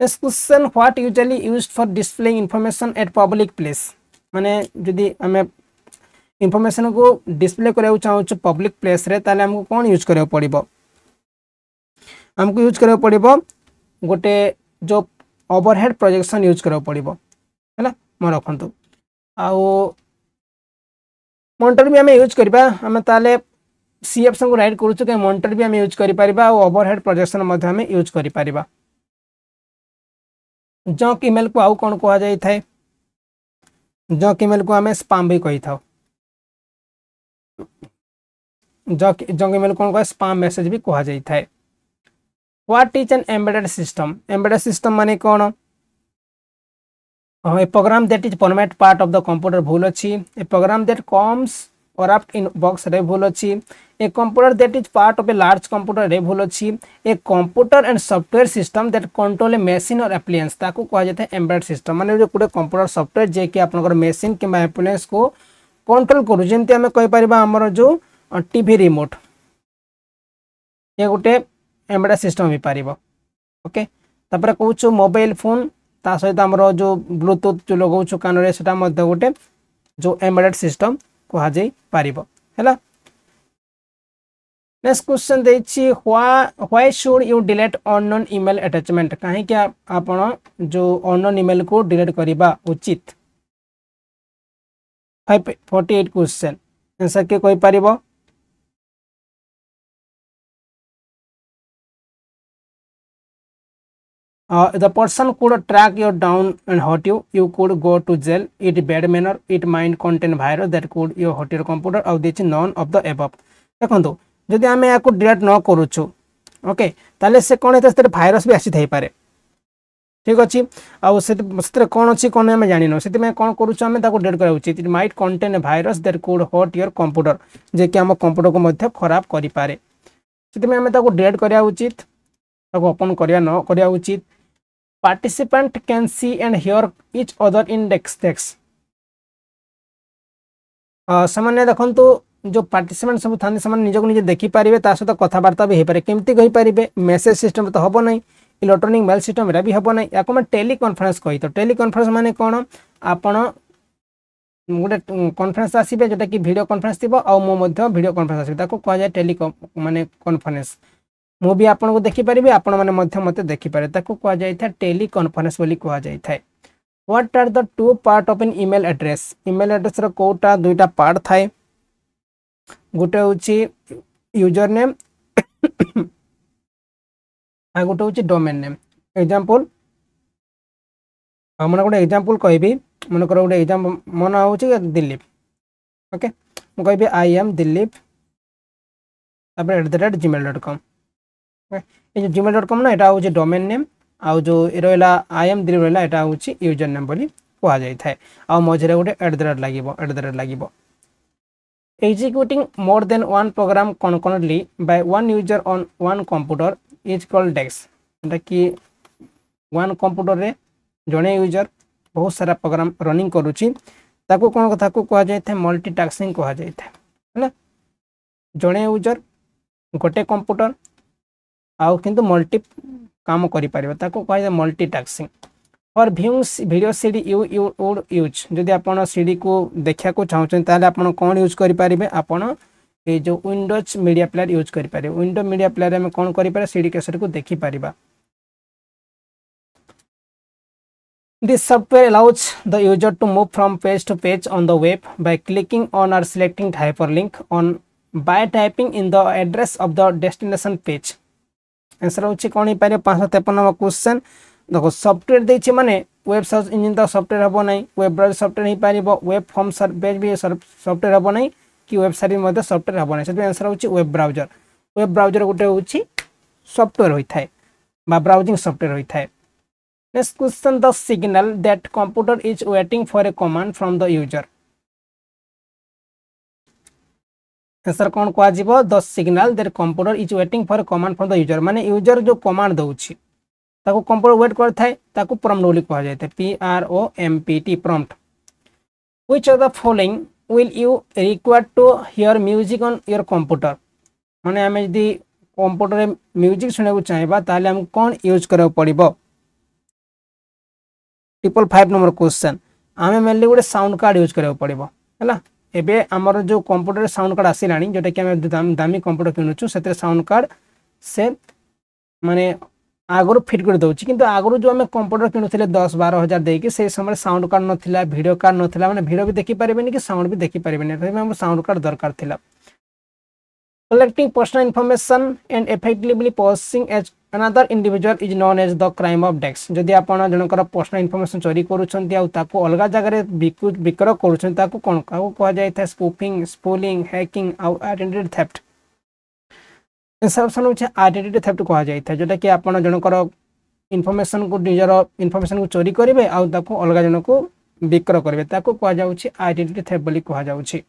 Next question what usually used for displaying information at public place माने जदि आम इनफॉरमेशन को डिस्प्ले कराया चाहूँ पब्लिक प्लेस रे ताले हमको कौन यूज कराया पड़ो। आमको यूज कराया पड़ो गोटे जो ओवरहेड प्रोजेक्शन यूज कराया पड़ो है मन रखु मॉनिटर भी आम यूज करवा आम ताले सी ऑप्शन को राइट करूँ कहीं मॉनिटर भी आम यूज करा ओवरहेड प्रोजेक्शन आम यूज करा। जंक ईमेल को आउ कौन कह जाए जंकीमेल को आम स्पाम भी कही था। जंकीमेल कौन कहे स्पाम मेसेज भी कह जाई था। What is an embedded system? Embedded system माने कौन? A program that is format part of the computer भूल अच्छी। A program that comes wrapped in box रे भूल अच्छी। A computer that is part of a large computer रे भूल अच्छी। A computer and software system that control a machine or appliance ताकू कह जाता है एम्बेडेड सिस्टम। माने गोटे कंप्यूटर सॉफ्टवेयर जे कि आपनकर मेसीन किबा एप्लायंस को कंट्रोल करू। जेंति हमें कहि परिबा हमर जो टीवी रिमोट ये गोटे एम्बेडेड सिस्टम भी पारिबो। ओके तापर कहूछु मोबाइल फोन ता सहित हमरो जो ब्लूटूथ जो लगाउछु कान रे सेटा मध्य गोटे जो एम्बेडेड सिस्टम कह जाई पारिबो हैला। नेक्स्ट क्वेश्चन दैछि why should you delete unknown email attachment? काहे कि आपण जो अननोन ईमेल को डिलीट करबा उचित। 548 क्वेश्चन आंसर के कोई पारिबो? The person could track you down and hurt you. You could go to jail. It bad manner. It might contain virus that could you hurt your computer. Or this none of the above. देखो तो यदि हमें यहाँ को डिलीट न करूँ ओके ताले से कौन है तो भाइरस भी आसी थाई पारे। ठीक अच्छे आउ से कौन अच्छी कौन आम जान से कौन करें डिलीट करा उचित। It might contain virus that could hurt your computer जे कि आम कंप्यूटर को मध्य खराब करि पारे से आम डिलीट करा उचित ओपन करा न करा उचित। Participant can see and hear each other in text text. सामान्य देखो जो पार्टिसिपेंट सब था निज को निजे देखिपारे ता सहित कथबार्ता भी हो पारे केमती कही पारे। मेसेज सिस्टम तो हम ना इलेक्ट्रोनिक मेल सिस्टम भी हम ना या टेली कन्फरेन्स कही तो टेली कन्फरेन्स माने कौन आपण गोटे कन्फरेन्स आसबे जोटा कि भिडियो कन्फरेन्स थी आउ मुझे भिडियो कन्फरेन्स आसो कहुए टेली माने कन्फरेन्स। मु भी आपन को देखि परिबे आपण माने मध्य मते देखि पारे ताको कह जाय था टेली कॉन्फ्रेंस बोली कह जाय था। What are the two part of an email address? Email address रो कोटा दुईटा पार्ट थाए गुटे होची यूजर नेम आ गुटे होची डोमेन नेम। एग्जांपल हमन को एग्जांपल कहबी मन कर गुटे एग्जांपल मन होची दिलीप। ओके मु कहबी आई एम दिलीप तापर @gmail.com ये gmail.com ना एटा होची डोमेन नेम आउ जो रोला आई एम दिलीप रोला एटा होची यूजर नेम बोली कह जाय थाए आ मझरे गोटे @ लागिबो @ लागिबो। Executing more than one program concurrently by one user on one computer is called dash. एटा कि वन कंप्यूटर रे जने यूजर बहुत सारा प्रोग्राम रनिंग करूची ताको कोन कथा को कह जाय थाए मल्टीटास्किंग कह जाय थाए हैना। जने यूजर गोटे कंप्यूटर आउ किंतु मल्टी काम करि परिबो ताको कह जाय मल्टीटास्किंग। और viewing video CD you would use जदि आपण सीडी को देखिया को चाहछन ताले आपण कोन यूज करि परिबे आपण ए जो विंडोज मीडिया प्लेयर यूज करि पारे। विंडो मीडिया प्लेयर में कोन करि पारे सीडी कैसेट को देखि परिबा। This software allows the user to move from page to page on the web by clicking on or selecting hyperlink on by typing in the address of the destination page. Answer होची कोन पारे 553 नंबर क्वेश्चन। देखो सॉफ्टवेयर देछि माने वेब सर्च इंजन तो सॉफ्टवेयर हबो नै वेब ब्राउजर सॉफ्टवेयर ही पारिबो वेब फॉर्म सर्च भी सॉफ्टवेयर हबो नै कि वेबसाइट में मते सॉफ्टवेयर हबो नै से आंसर होची वेब ब्राउजर। वेब ब्राउजर गोटे होची सॉफ्टवेयर होई थाए बा ब्राउजिंग सॉफ्टवेयर होई थाए। Next question the signal that computer is waiting for a command from the user. Answer कोन कह जिवो the signal that computer is waiting for command from the user माने यूजर जो कमांड दउछि ताको कंप्यूटर वेट करथाय ताको प्रॉम्प्ट बोली कह जायते PROMPT prompt. Which of the following will you require to hear music on your computer माने हम यदि कंप्यूटर रे म्यूजिक सुनेबो चाहेबा ताले हम कोन यूज करबो पड़िबो। 555 नंबर क्वेश्चन आमे मेनली गोटे साउंड कार्ड यूज करबो पड़िबो हैला। एबे आमर जो कंप्यूटर साउंड कार्ड आसिलानी जोटा कि हम दामी कंप्यूटर किनुछु सेते साउंड कार्ड से माने आगरो फिट कर दउछि किंतु आगरो जो हम कंप्यूटर किनुथिले 10-12 हजार देके से समय साउंड कार्ड नथिला वीडियो कार्ड नथिला माने वीडियो भी देखि पारेबेनी कि साउंड भी देखि पारेबेनी तो हम साउंड कार्ड दरकार थिला। Collecting personal information and effectively processing as Another individual is known as the crime of dex. Jodi apana janakara personal information chori koruchanti au taku alga jagare bikro koruchanti taku kon kuha jaitha spoofing, spooling, hacking au identity theft. Inception which identity theft kuha jaitha jota ki apana janakara information ko nijara information ko chori karibe au taku alga janaku bikro karibe taku kuha jauchi identity theft boli kuha jauchi.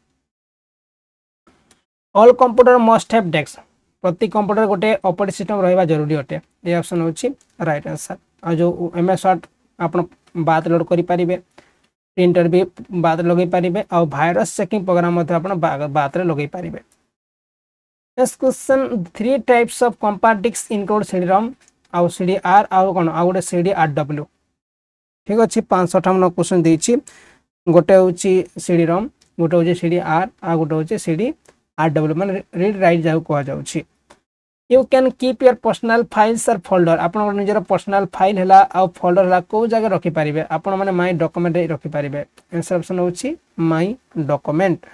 All computer must have dex. प्रति कंप्यूटर गोटे ऑपरेटिंग सिस्टम रहबा जरूरी होते ए ऑप्शन होची राइट आंसर आ जो एमएस वर्ड आपण बात लोड करि परिबे प्रिंटर भी बात लगै परिबे आ वायरस चेकिंग प्रोग्राम मथे आपण बात रे लगै परिबे next question three types of compact disc include CD ROM आ सीडीआर आ कोन आ गोटे सीडीआरडब्ल्यू ठीक अछि 558 नो क्वेश्चन दैछि गोटे होची सीडीरॉम गोटे होची सीडीआर आ गोटे होची सीडीआरडब्ल्यू माने रीड राइट जाउ कोहा जाउछि You can keep your personal files or folder. आपन निजरा पर्सनल फाइल हला आ फोल्डर हला को जगह रखि परिबे आपन माने माय डॉक्यूमेंट रखि परिबे आंसर ऑप्शन होछि my document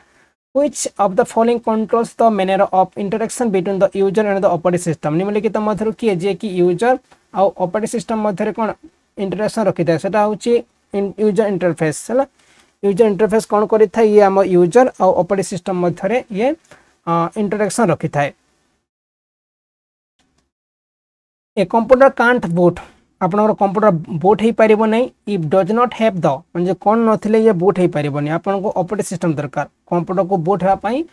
which of the following controls the manner of interaction between the user and the operating system निम्नलिखित मथरु कि जे कि यूजर आ ऑपरेटिंग सिस्टम मथरे कोन इंटरेक्शन रखिता सेटा होछि यूजर इंटरफेस हला यूजर इंटरफेस कोन करिथा ये हम यूजर आ ऑपरेटिंग सिस्टम मथरे ये इंटरेक्शन रखिथा A computer can't boot. आपनों computer boot ही परिबो नहीं. If does not have the म्हणजे कोन नथिले ये boot ही परिबो नहीं. आपनों को operating system दरकार. Computer को boot हा पाई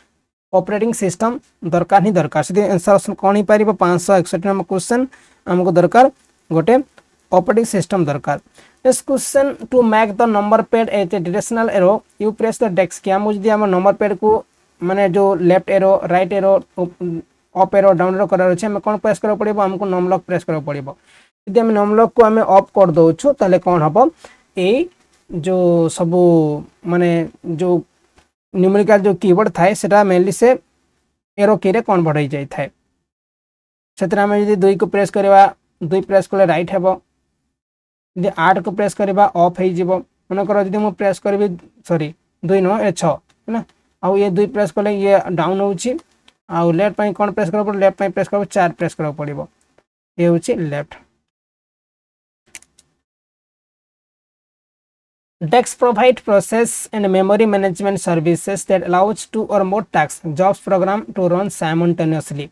operating system दरकार ही दरकार. सिधे आंसर ऑप्शन कोन ही परिबो 561 नंबर क्वेश्चन हमको दरकार गोटे operating system दरकार. Next question to make the number pad as a directional arrow you press the dex key. हम जदी हम number pad को माने जो left arrow, right arrow up arrow down arrow करा रछ हम कोन प्रेस करा पड़िबो हमको नम लॉक प्रेस करा पड़िबो यदि हम नम लॉक को हम ऑफ कर दो छु तले कोन हबो ए जो सब माने जो न्यूमेरिकल जो कीबोर्ड थाए सेटा मेनली से एरो के रे कन्वर्ट होई जाय थाए क्षेत्र में यदि 2 को प्रेस करबा 2 प्रेस करले राइट हेबो यदि 8 को प्रेस करबा ऑफ होई जिवो मन करो यदि हम प्रेस करबी सॉरी 2 न ए 6 है ना आ ये 2 प्रेस करले ये डाउन होउची आ लेफ्ट पाई कोन प्रेस करो लेफ्ट पाई प्रेस करो 4 प्रेस करो पड़िबो ए होची left dash provide process and memory management services that allows two or more task jobs program to run simultaneously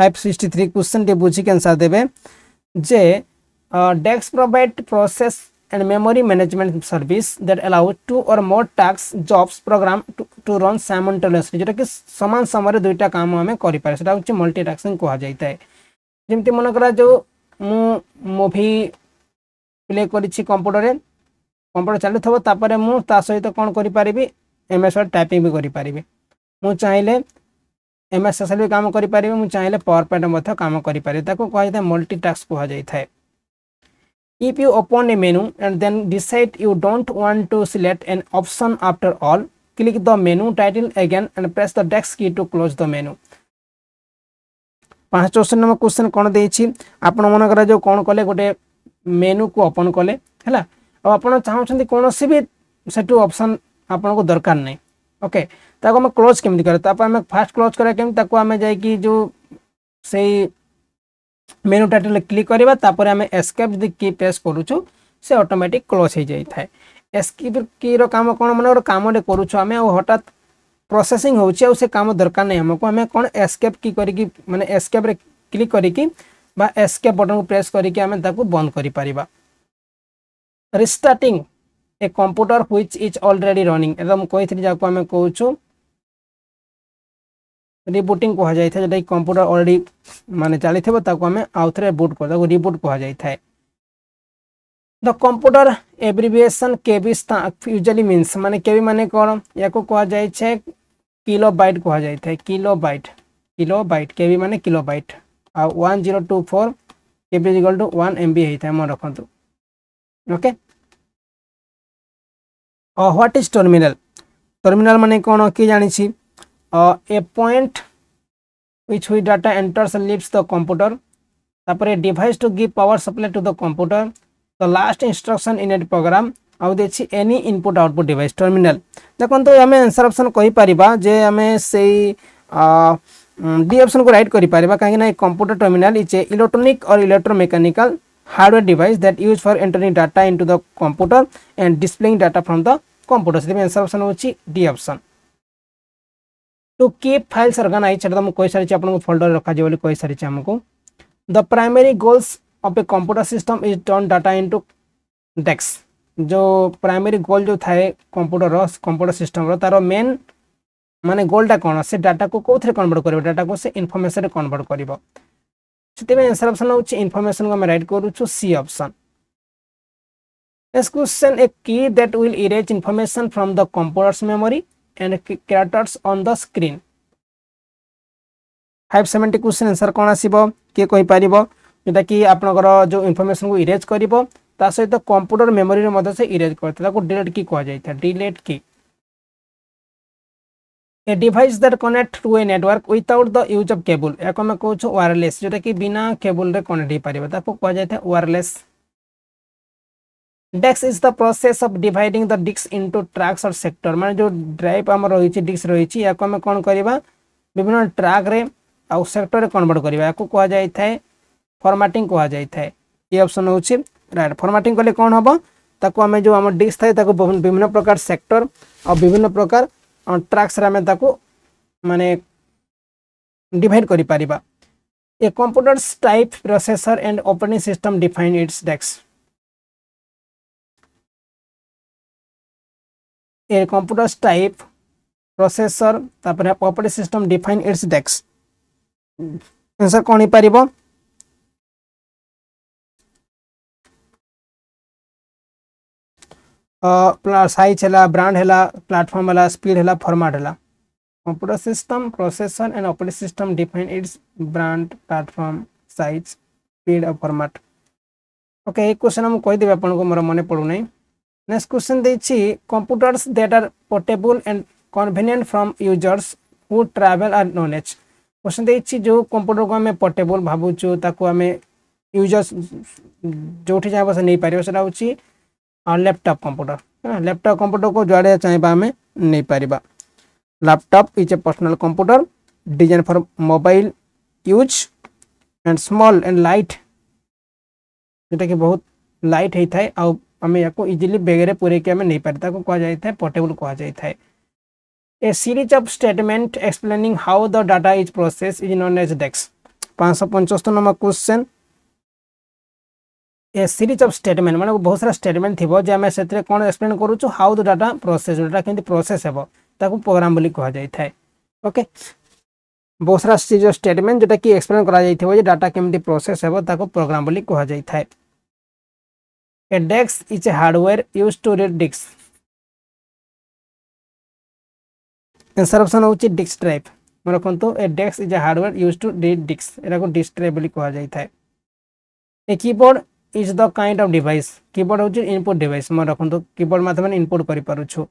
563 question दे बुझी के आंसर देबे जे desk provide process and memory management service that allow two or more task jobs program to run simultaneously जेटा कि समान समय रे दुईटा काम हमें करि पारे सेटा होची मल्टीटास्किंग कोहा जायता है जेमति मन करा जो मु मूवी प्ले करिछि कंप्यूटर रे कंप्यूटर चालू थबो तापर मु ता सहित कोन करि पारिबी एमएस वर्ड टाइपिंग भी करि पारिबी मु चाहिले एमएस एक्सेल भी काम करि पारिबी मु चाहिले पावर पॉइंट मथ काम करि पारे ताको कोहा जायता मल्टीटास्क कोहा जायता है If you open a menu and then decide you don't want to select an option after all, click the menu title again and press the dex key to close the menu. 564 number question कोन देछि आपण मन करा जो कोन कले गोटे मेनू को ओपन कले हला अब आपण चाहौ छथि कोनोसी भी सेटू ऑप्शन आपण को दरकार नै ओके ताको हम क्लोज केमि करे तापर हम फास्ट क्लोज करे केमि ताको हम जाय कि जो सेही मेनू टाइटल क्लिक करबा तापर हम एस्केप द की प्रेस करूछु से ऑटोमेटिक क्लोज हो जाई थाए एस्केप की रो काम कोन माने काम रे करूछु हमें हटात प्रोसेसिंग होउची आ से काम दरकार नै हमको हमें कोन एस्केप की करी कि माने एस्केप रे क्लिक करी कि बा एस्केप बटन को प्रेस करी कि हम ताको बंद करी परिबा restarting a computer which is already running एकदम कोइथि जाको हम कहूछु रिबूटिंग कोहा जाय था जदि कंप्यूटर ऑलरेडी माने चाली थेबो ताको हमें आउथरे बूट कर ताको रिबूट कोहा जाय था the computer abbreviation KB usually means माने केबी माने कोन याको कोहा जाय छे किलोबाइट कोहा जाय था किलोबाइट केबी माने किलोबाइट आ 1024 केबी इक्वल टू 1 एमबी हे था मन रखंतु ओके और व्हाट इज टर्मिनल टर्मिनल माने कोन की जानि छी a point which data enters and leaves the computer तापर a device to give power supply to the computer the last instruction in a program आउ देछि any input output device terminal देखन तो हमें आंसर ऑप्शन कहि परिबा जे हमें से डी ऑप्शन को राइट करि परबा काहे ना computer terminal is a electronic or electromechanical hardware device that use for entering data into the computer and displaying data from the computer. से आंसर ऑप्शन होची D option. To keep files organise सेटा हम कोइ सारी आपन को फोल्डर रखा जे बोली कोइ सारी हमको the primary goals of a computer system is turn data into desk. जो प्राइमरी गोल जो थाए कंप्यूटर सिस्टम तारो मेन माने गोलटा कौन से डाटा को कौन कन्वर्ट कर डाटा को से इनफॉरमेशन कन्वर्ट कर। आंसर ऑप्शन होची इनफॉरमेशन को हम राइट करूछु C option. Next question a key that will erase information from the computer's memory and characters on the screen. 570 question answer कौन आसीबो के कहि पारिबो जोटा कि आपनकर जो इनफॉरमेशन को इरेज करिवो ता सहित कंप्यूटर मेमोरी रे मदद से इरेज करतला को डिलीट की कह जायता। Delete key a device that connect to a network without the use of cable. या को मैं कहूछ वायरलेस जोटा कि बिना केबल रे कनेक्ट हो पारिबो ताको कह जायता wireless. Dash is the process of dividing the disk into tracks or sector. माने जो ड्राइव हमर रही छि डिस्क रही छि या को मैं कोन करबा विभिन्न ट्रैक रे आ सेक्टर रे कन्वर्ट करबा या को कह जायता फॉर्मेटिंग कह जायता। ये ऑप्शन होछि राइट। फॉर्मेटिंग कले कोन हबो ताको हमें जो हमर डिस्क थाए ताको विभिन्न प्रकार सेक्टर और विभिन्न प्रकार ट्रैक्स रे हमें ताको माने डिवाइड करि पारिबा। A computers type processor and operating system define its desk. A computers type processor तापर operating system define its desk. Answer कोन पारिबो साइज है ब्रांड है प्लेटफॉर्म है स्पीड है फॉर्मेट है। Computer system processor and operating system define its brand platform size speed और फॉर्मेट। ओके ये क्वेश्चन हम कहीदेवी आपन को मोर मन पड़ू नहीं। नेक्स्ट क्वेश्चन देखिए computers that are portable and convenient from users who travel are knowledge. Question देखिए जो कंप्यूटर को आम पोर्टेबल भावुचु ताको आम यूजर्स जो चाहब से नहीं पार से हूँ और लैपटॉप कंप्यूटर है। लैपटॉप कंप्यूटर को जुआड़े चाहबा हमें नहीं पारिबा। Laptop is a personal computer design for mobile use and small and light जोटा कि बहुत लाइट होता है आम या इजिली बेगरे पूरे आम नहीं पारिता कह जाए पोर्टेबल कह जाए। A series of statement explaining how the data is process is known as desk. 575 number question. A series of statement माने बहुत सारा स्टेटमेंट थी जे आम से कौन एक्सप्लेन करूँ how the data process data केमती प्रोसेस हेबो ताको प्रोग्राम बोली कह जाए। ओके बहुत सारा सीरीज ऑफ स्टेटमेंट जोटा कि एक्सप्लेन करा जाइथिबो जे डाटा केमती प्रोसेस हेबो ताको प्रोग्राम बोली कह जाए। A desk is a hardware use to read disk. Answer option होची डिस्क ड्राइव। मन रखंतु a desk is a hardware use to read disk एराको डिस्क ड्राइव बोली कह जाए। A keyboard is the kind of device. Keyboard होची इनपुट डिवाइस। मन रखंतु कीबोर्ड माध्यम इनपुट करि पारुछु।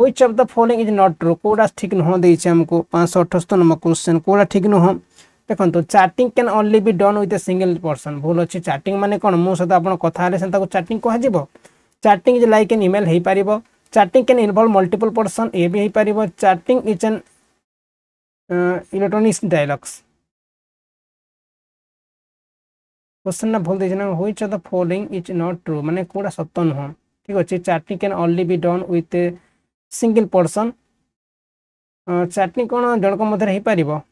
Which of the following is not true. कोडा ठीक न होई छै हमको 578 नंबर क्वेश्चन कोडा ठीक न हो देखंतु chatting can only be done with a single person. भूल अछि। चैटिंग माने कोन मो सता आपण कथा आले सेता को चैटिंग कह जेबो। Chatting is like an email हे पारिबो। Chatting can involve multiple person ए भी हे पारिबो। Chatting is an electronic dialogs. Question ना भूल देना which of the following is not true माने कोडा सत्य नुह ठीक अच्छे। Chatting can only be done with a single person. Chatting कौन जनक मध्य हो पार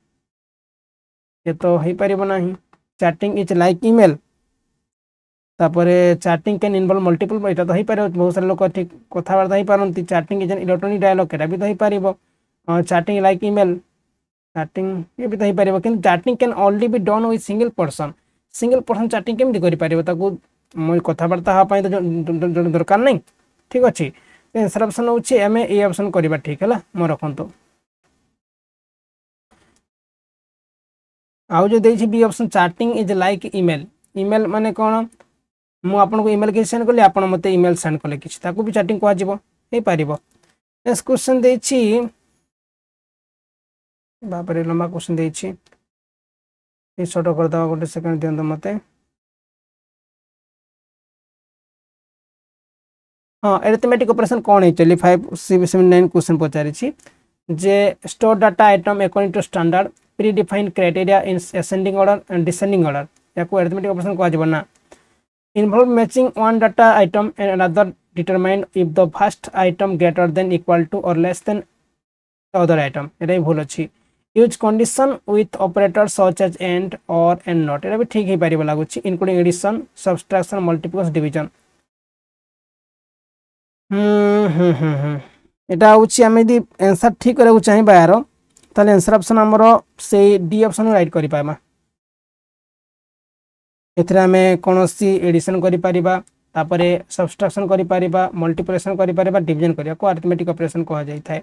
ये तो हो पारना। चैटिंग इज लाइक ईमेल तापर चैटिंग कैन इनवॉल्व मल्टीपल यहाँ तो हो पार बहुत सारा लोग ठीक कथबार्ता हो पारती। Chatting is an electronic dialog एटा भी तो हो पार। चैटिंग लाइक ईमेल चैटिंग ये भी तो हो पार कि chatting can only be done with single person. Single person chatting केमती कर कथबार्ता हाँ तो दरकार नहीं ठीक अच्छे। आंसर ऑप्शन होची आम ए ऑप्शन करवा ठीक है। मैं रखु आउ जो देखिए B option chatting is like email. Email माने कौन मुझे ईमेल किसी सेंड कली आप मत ईमेल सेंड कले कि भी चैटिंग कहपार। नेक्स्ट क्वेश्चन देखिए लंबा क्वेश्चन देखिए शॉर्ट करदे गोटे सेकेंड दिखाँ मत। हाँ एरिथमेटिक ऑपरेशन कौन है चलिए 579 क्वेश्चन पचार J, store data item according to standard predefined criteria in ascending order and descending order. Arithmetic operation involve matching one data item and another determined if the first item greater than equal to or less than the other item. Use condition with operators such as and, or, and not, including addition, subtraction, multiplication, division. এটা হচ্ছে আমি যদি आंसर ঠিক করাও চাইবা यार তাহলে आंसर ऑप्शन हमरो से डी ऑप्शन राइट करि पामा एथरा हमें कोनोसी एडिशन करि परिबा तापरे सबट्रैक्शन करि परिबा मल्टीप्लिकेशन करि परिबा डिवीजन करिया को अरिथमेटिक ऑपरेशन कह जाय थाए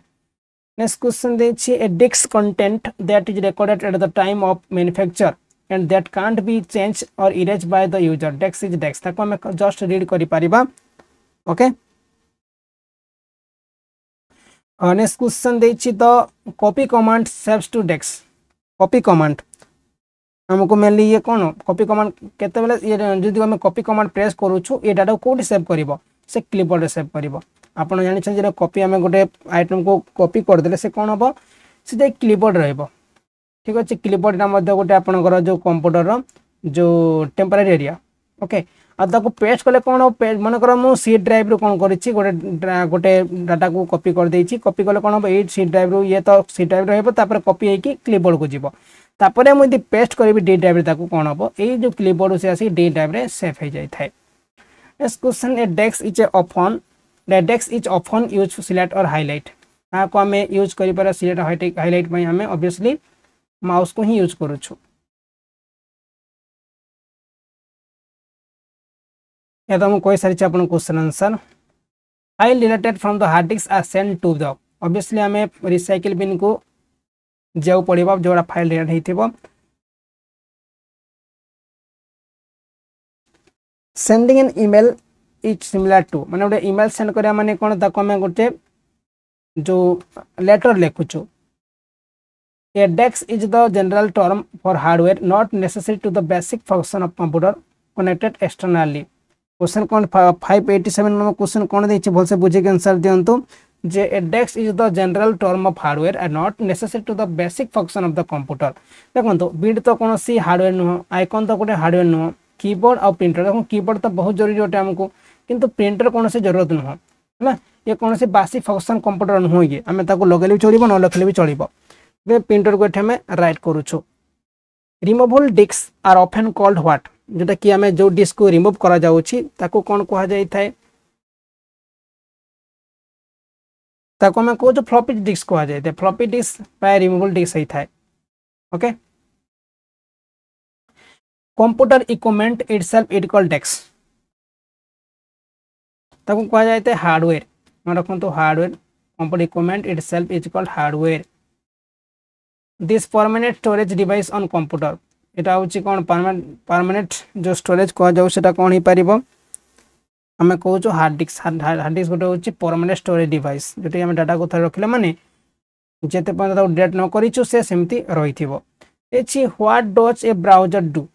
नेक्स्ट क्वेश्चन दे छी a disk content that is recorded at the time of manufacture and that can't be change or erase by the user disk is disk ताको हम जस्ट रीड करि परिबा ओके next question देछि the copy command saves to dex copy command हमको मेनली ये कोन copy command केते बेले ये जदी हम copy command press करू छु ए डाटा कोड सेव करबो से clipboard रे सेव करबो आपण जानि छन जे copy हमें गोटे आइटम को copy कर देले से कोन होबो सीधे clipboard रहबो ठीक अछि clipboard ना मध्ये गोटे आपण कर जो कंप्यूटर रो जो टेम्परेरी एरिया ओके अदा को पेस्ट करले कोन पेज मन कर मु सी ड्राइव रो कोन करिछि गोटे डाटा को कॉपी कर दैछि कॉपी करले कोन ए सी ड्राइव रो ये तो सी ड्राइव रहबो तापर कॉपी हे कि क्लिपबोर्ड को जीवो तापर मु यदि पेस्ट करबी डी ड्राइव रे ताको कोन होबो ए जो क्लिपबोर्ड से आसी डी ड्राइव रे सेव हे जाय थाए next question a desk is often the desk is often use to select or highlight आ को हमें यूज करि पर सिलेक्ट हाईलाइट में हमें ऑब्वियसली माउस को ही यूज करू छु यदम कोई सारी आपन question answer file related from the hard disk are sent to the obviously हमें रिसाइकल बिन को जाऊ पड़ेबा जोरा फाइल रिलेटेड हेथिबो sending an email is similar to माने ओडे ईमेल सेंड करिया माने कोन ताको में गोटे जो लेटर लिखु छु a desks is the general term for hardware not necessary to the basic function of computer connected externally question कोन 587 नंबर क्वेश्चन कोन दे छै बोल से बुझे के आंसर दियंतु जे a desk is the general term of hardware and not necessary to the basic function of the computer देखंतु बिड तो कोन सी हार्डवेयर न आइकन तो कोटे हार्डवेयर न कीबोर्ड और प्रिंटर देखो कीबोर्ड तो बहुत जरूरी होटे हमको किंतु प्रिंटर कोन से जरूरत न होला ये कोन से बेसिक फंक्शन कंप्यूटर न होइए हमें ताको लगेले चोरिबो न लगेले भी चोरिबो बे प्रिंटर को एठमे राइट करू छु removable disk are often called what जोटा कि हमें जो डिस्क को रिमूव करा जाउछि ताको कोन कोहा जाय थाए ताको में को जो फ्लॉपी डिस्क कोहा जाय थाए floppy disk by removable disk ही थाए okay computer equipment itself it called desk ताको कोहा जाय थाए हार्डवेयर मन रखन तो hardware computer equipment itself is called hardware this permanent storage device on computer एटा होची कोन परमानेंट जो स्टोरेज को जाउ सेटा कोन ही परिबो हमें कहू जो हार्ड डिस्क गोटे होची परमानेंट स्टोरेज डिवाइस जेते हम डाटा को थार रखले माने जेते पर अपडेट न करिछु से सेमति रहिथिबो एची what does a browser do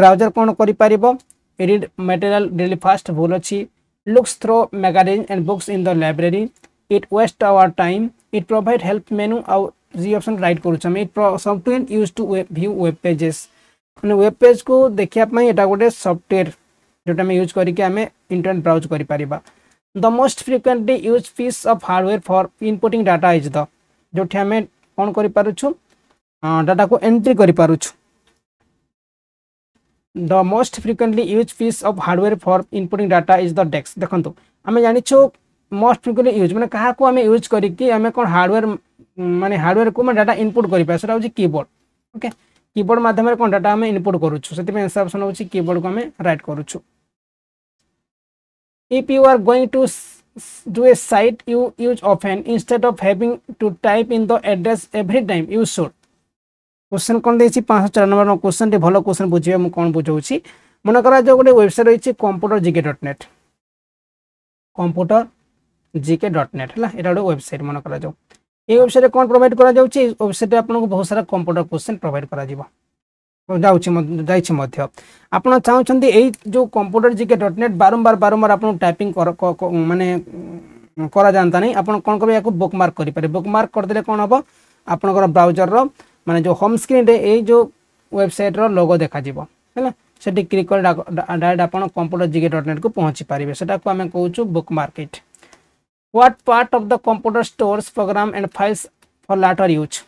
browser कोन करि परिबो रीड मटेरियल रियली फास्ट भूल अछि looks through magazine and books in the library it waste our time it provide help menu आउ जी ऑप्शन राइट करू छ हम software use to view web pages माने वेब पेज को देखिया पई एटा गोटे सॉफ्टवेयर जोटा हम यूज करी के हमें इंटरनेट ब्राउज करी परिबा the most frequently use piece of hardware for inputting data is the जोठे हमें कोन करी पारु छु डाटा को एंट्री करी पारु छु the most frequently use piece of hardware for inputting data is the desk देखंतु हमें जानि छु मोस्ट फ्रिक्वेंटली यूज माने कहा को हमें यूज करी के हमें कोन हार्डवेयर माने हार्डवेयर को डाटा इनपुट करि पासरा होची कीबोर्ड ओके कीबोर्ड माध्यम रे कोन डाटा हम इनपुट करू छु सेति में आंसर ऑप्शन होची कीबोर्ड को हम राइट करू छु if you are going to do a site you use often instead of having to type in the address every time you should question कोन देछि 504 नंबर क्वेश्चन रे भलो क्वेश्चन बुझियो हम कोन बुझौछि मन करा जो गोटे वेबसाइट होछि computergk.net computergk.net हला एटा गोटे वेबसाइट मन करा जो ए वेबसाइट रे कोन प्रोवाइड करा जाउ छी वेबसाइट रे आपन को बहुत सारा कंप्यूटर क्वेश्चन प्रोवाइड करा जीवा जाउ छी जाई छी मध्य आपन चाहौ छथि ए जो computergk.net बारंबार बारंबार आपन टाइपिंग कर माने करा जानता नहीं आपन कोन को या बुकमार्क करि पारे। बुकमार्क कर देले कोन हबो आपन को ब्राउजर रो माने जो होम स्क्रीन रे ए जो वेबसाइट रो लोगो देखा जिवो हैला सेठी क्लिक कर डायरेक्ट आपन computerjk.net को पहुंची पारिबे। सेटा को हम कहउछु bookmark. It what part of the computer stores program and files for later use.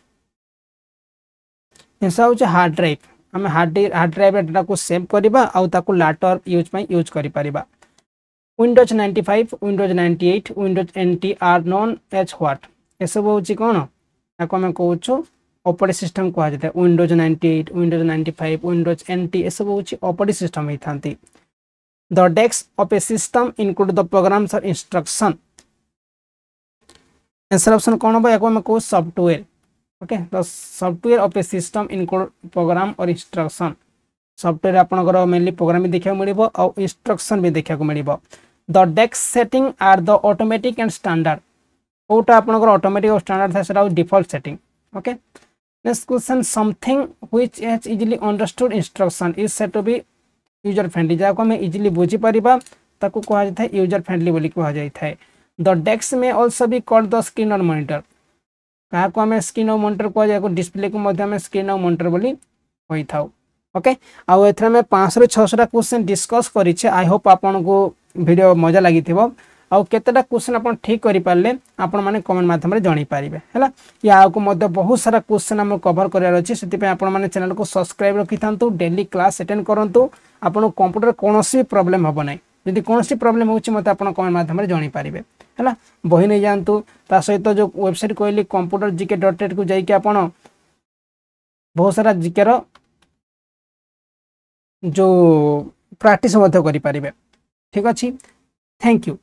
एसा होछ हार्ड ड्राइव। हम हार्ड ड्राइव रे डाटा को सेव करिबा आ ताको लेटर यूज में यूज करि पारिबा। Windows 95, Windows 98, Windows NT are known as what? ये सब होची कौन ताको हम कहउछु ऑपरेटिंग सिस्टम को आजते। Windows 98, Windows 95, Windows NT ये सब होची ऑपरेटिंग सिस्टम ही थांती। The decks of a system include the programs or instruction। Answer option कौन होबो याको हम कहू software. Okay the software of a system include program or instruction. Software आपन को मेनली प्रोग्राम भी देखिया मिलिबो और इंस्ट्रक्शन भी देखिया को मिलिबो। The desk setting are the automatic and standard. ओटा आपन को ऑटोमेटिक और स्टैंडर्ड था सेटा default setting. Okay next question something which is easily understood instruction is set to be user friendly. जाको हम इजीली बुझी परिबा ताको कहै जाय यूजर फ्रेंडली बोली कहै जाय थाय। The desk may also be called the screen or monitor. का को हम स्क्रीन और मॉनिटर को जाय को डिस्प्ले को मध्य में स्क्रीन और मॉनिटर बोली होई थाओ। ओके आ एथरा में 5 रे 600 टा क्वेश्चन डिस्कस करी छे। आई होप आपन को वीडियो मजा लागि थिबो आ केतेटा क्वेश्चन आपन ठीक करि पाले आपन माने कमेंट माध्यम रे जणी पारिबे हैला। या को मध्य बहुत सारा क्वेश्चन हम कवर करियार अछि सेति पे आपन माने चैनल को सब्सक्राइब रखिथांतु। डेली क्लास अटेंड करंतु आपन कंप्यूटर कोनोसी प्रॉब्लम हबो नै। यदि कोनोसी प्रॉब्लम होछि मते आपन कमेंट माध्यम रे जणी पारिबे हैला। बहि नै जानतु ता सहित जो वेबसाइट कहली computerjk.net को जाई के आपन बहुत सारा जीके रो जो प्रैक्टिस मत करि पारिबे। ठीक अछि। Thank you.